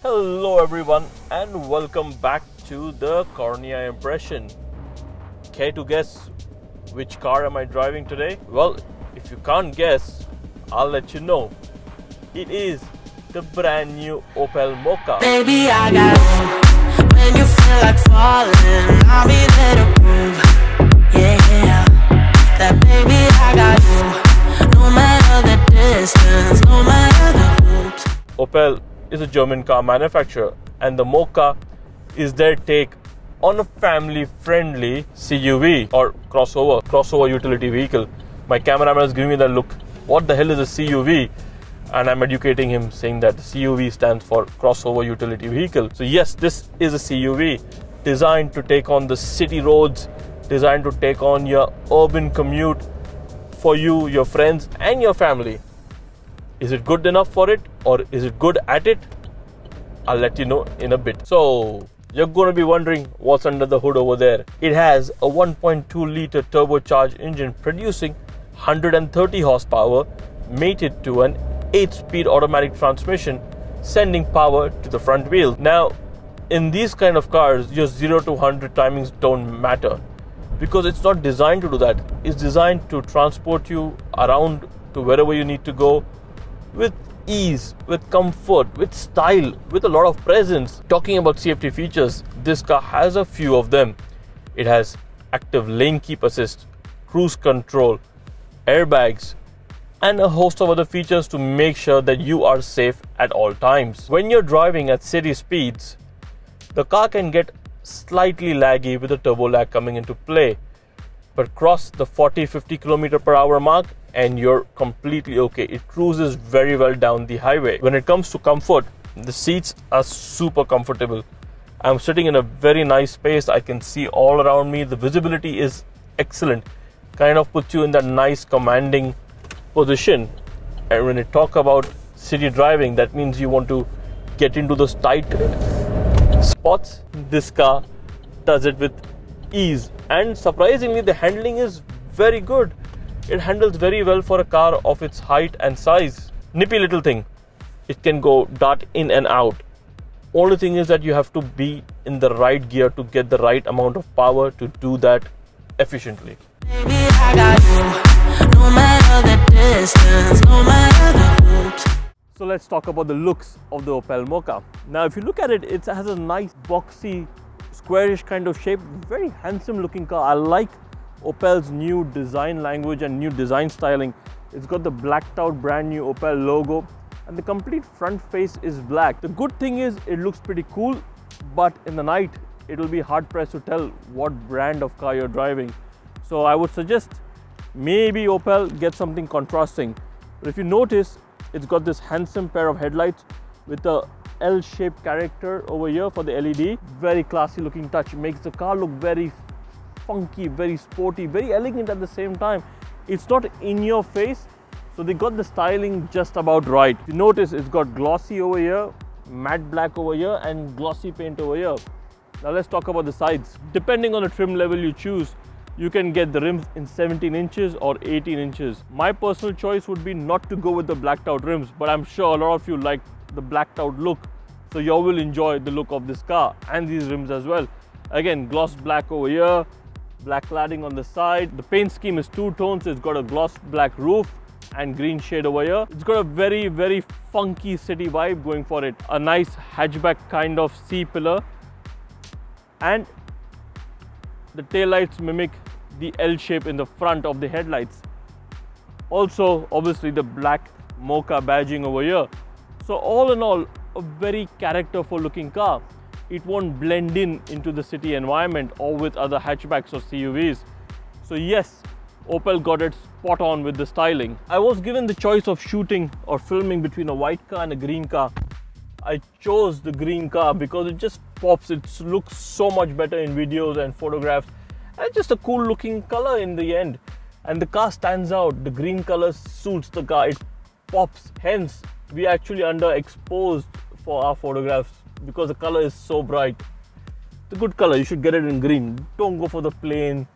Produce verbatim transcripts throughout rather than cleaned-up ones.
Hello everyone and welcome back to the Cornea Impression. Care to guess which car am I driving today? Well, if you can't guess, I'll let you know. It is the brand new Opel Mokka. Baby, I got hope. When you feel like falling, I'll be there to prove. Yeah, that baby, I got hope. No matter the distance, no matter the hopes. Opel is a German car manufacturer, and the Mokka is their take on a family-friendly C U V or crossover, crossover utility vehicle. My cameraman is giving me that look, what the hell is a C U V? And I'm educating him, saying that C U V stands for crossover utility vehicle. So yes, this is a C U V designed to take on the city roads, designed to take on your urban commute for you, your friends and your family. Is it good enough for it, or is it good at it? I'll let you know in a bit. So you're going to be wondering what's under the hood over there. It has a one point two liter turbocharged engine producing one hundred thirty horsepower, mated to an eight speed automatic transmission, sending power to the front wheel. Now, in these kind of cars, your zero to one hundred timings don't matter, because it's not designed to do that. It's designed to transport you around to wherever you need to go, with ease, with comfort, with style, with a lot of presence. Talking about safety features, this car has a few of them. It has active lane keep assist, cruise control, airbags, and a host of other features to make sure that you are safe at all times. When you're driving at city speeds, the car can get slightly laggy with the turbo lag coming into play, but cross the forty to fifty kilometer per hour mark and you're completely okay. It cruises very well down the highway. When it comes to comfort, the seats are super comfortable. I'm sitting in a very nice space. I can see all around me. The visibility is excellent. Kind of puts you in that nice commanding position. And when you talk about city driving, that means you want to get into those tight spots. This car does it with ease. And surprisingly, the handling is very good. It handles very well for a car of its height and size. Nippy little thing. It can go dart in and out. Only thing is that you have to be in the right gear to get the right amount of power to do that efficiently. Baby, I got you. No matter the distance, no matter the hopes. So let's talk about the looks of the Opel Mokka. Now if you look at it, it has a nice boxy, squarish kind of shape. Very handsome looking car. I like Opel's new design language and new design styling. It's got the blacked out brand new Opel logo and the complete front face is black. The good thing is it looks pretty cool, but in the night it will be hard pressed to tell what brand of car you're driving. So I would suggest maybe Opel get something contrasting. But if you notice, it's got this handsome pair of headlights with a L-shaped character over here for the L E D. Very classy looking touch. Makes the car look very funky, very sporty, very elegant at the same time. It's not in your face, so they got the styling just about right. You notice it's got glossy over here, matte black over here, and glossy paint over here. Now let's talk about the sides. Depending on the trim level you choose, you can get the rims in seventeen inches or eighteen inches. My personal choice would be not to go with the blacked out rims, but I'm sure a lot of you like the blacked out look, so you will enjoy the look of this car and these rims as well. Again, gloss black over here, black cladding on the side. The paint scheme is two tones, so it's got a gloss black roof and green shade over here. It's got a very, very funky city vibe going for it. A nice hatchback kind of C-pillar. And the taillights mimic the L shape in the front of the headlights. Also, obviously, the black Mokka badging over here. So all in all, a very characterful looking car. It won't blend in into the city environment or with other hatchbacks or C U Vs. So yes, Opel got it spot on with the styling. I was given the choice of shooting or filming between a white car and a green car. I chose the green car because it just pops. It looks so much better in videos and photographs. And it's just a cool looking color in the end. And the car stands out. The green color suits the car. It pops. Hence, we actually underexposed for our photographs, because the color is so bright. It's a good color, you should get it in green. Don't go for the plain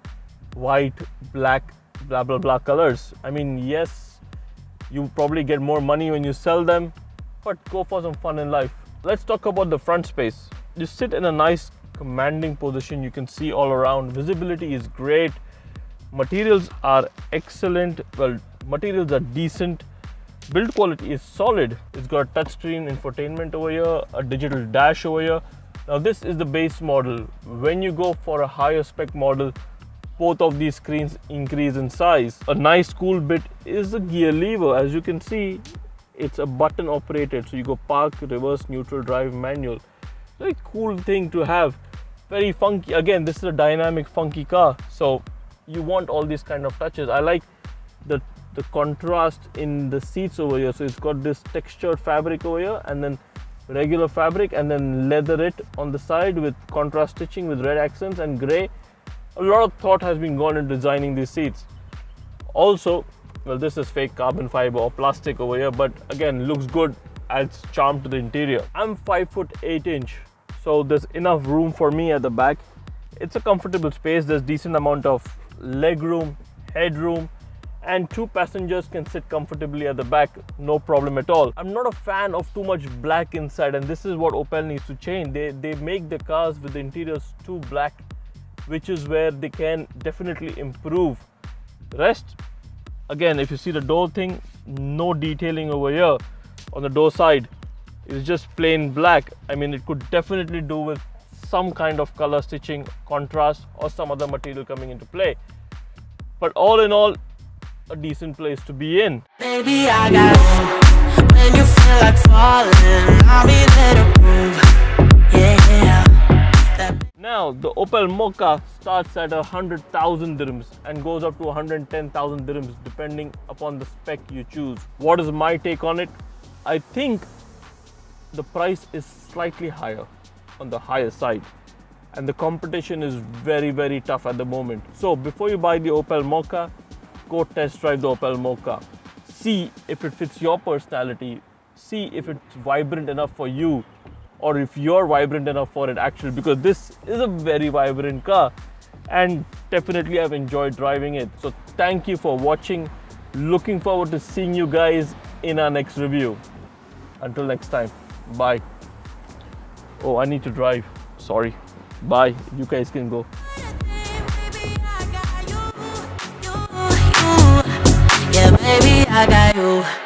white, black, blah blah blah colors. I mean, yes, you probably get more money when you sell them, but go for some fun in life. Let's talk about the front space. You sit in a nice commanding position. You can see all around. Visibility is great. Materials are excellent. Well, materials are decent. Build quality is solid. It's got a touchscreen infotainment over here, a digital dash over here. Now this is the base model. When you go for a higher spec model, both of these screens increase in size. A nice cool bit is the gear lever. As you can see, it's a button operated. So you go park, reverse, neutral, drive, manual. Very cool thing to have. Very funky. Again, this is a dynamic funky car. So you want all these kind of touches. I like the the contrast in the seats over here. So it's got this textured fabric over here, and then regular fabric, and then leather it on the side with contrast stitching with red accents and grey. A lot of thought has been gone in designing these seats. Also, well, this is fake carbon fiber or plastic over here, but again, looks good, adds charm to the interior. I'm five foot eight inch, so there's enough room for me at the back. It's a comfortable space. There's decent amount of leg room, headroom, and two passengers can sit comfortably at the back, no problem at all. I'm not a fan of too much black inside, and this is what Opel needs to change. They, they make the cars with the interiors too black, which is where they can definitely improve. Rest, again, if you see the door thing, no detailing over here on the door side. It's just plain black. I mean, it could definitely do with some kind of color stitching, contrast, or some other material coming into play. But all in all, a decent place to be in. Baby, I got home. When you feel like falling, I'll be there to prove. Yeah. That... Now, the Opel Mokka starts at one hundred thousand dirhams and goes up to one hundred ten thousand dirhams depending upon the spec you choose. What is my take on it? I think the price is slightly higher, on the higher side. And the competition is very, very tough at the moment. So, before you buy the Opel Mokka, go test drive the Opel Mokka. See if it fits your personality. See if it's vibrant enough for you, or if you're vibrant enough for it actually, because this is a very vibrant car and definitely I've enjoyed driving it. So thank you for watching. Looking forward to seeing you guys in our next review. Until next time, bye. Oh, I need to drive. Sorry. Bye. You guys can go. Yeah, baby, I got you.